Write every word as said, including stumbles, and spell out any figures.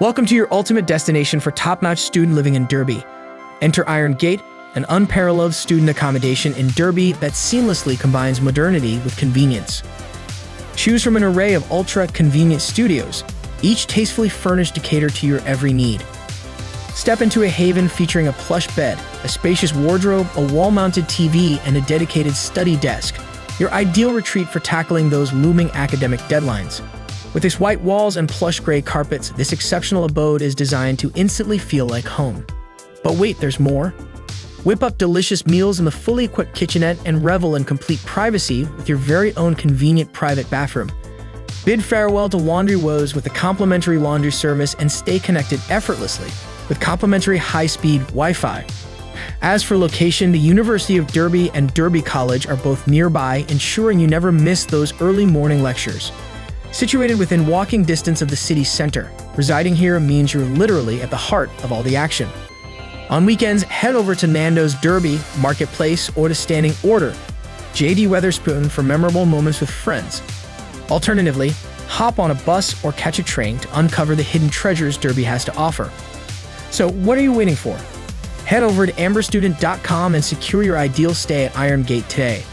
Welcome to your ultimate destination for top-notch student living in Derby. Enter Iron Gate, an unparalleled student accommodation in Derby that seamlessly combines modernity with convenience. Choose from an array of ultra-convenient studios, each tastefully furnished to cater to your every need. Step into a haven featuring a plush bed, a spacious wardrobe, a wall-mounted T V, and a dedicated study desk. Your ideal retreat for tackling those looming academic deadlines. With its white walls and plush gray carpets, this exceptional abode is designed to instantly feel like home. But wait, there's more. Whip up delicious meals in the fully equipped kitchenette and revel in complete privacy with your very own convenient private bathroom. Bid farewell to laundry woes with a complimentary laundry service and stay connected effortlessly with complimentary high-speed Wi-Fi. As for location, the University of Derby and Derby College are both nearby, ensuring you never miss those early morning lectures. Situated within walking distance of the city center, residing here means you're literally at the heart of all the action. On weekends, head over to Nando's Derby, Marketplace, or to Standing Order, J D Weatherspoon for memorable moments with friends. Alternatively, hop on a bus or catch a train to uncover the hidden treasures Derby has to offer. So what are you waiting for? Head over to Amber Student dot com and secure your ideal stay at Iron Gate today.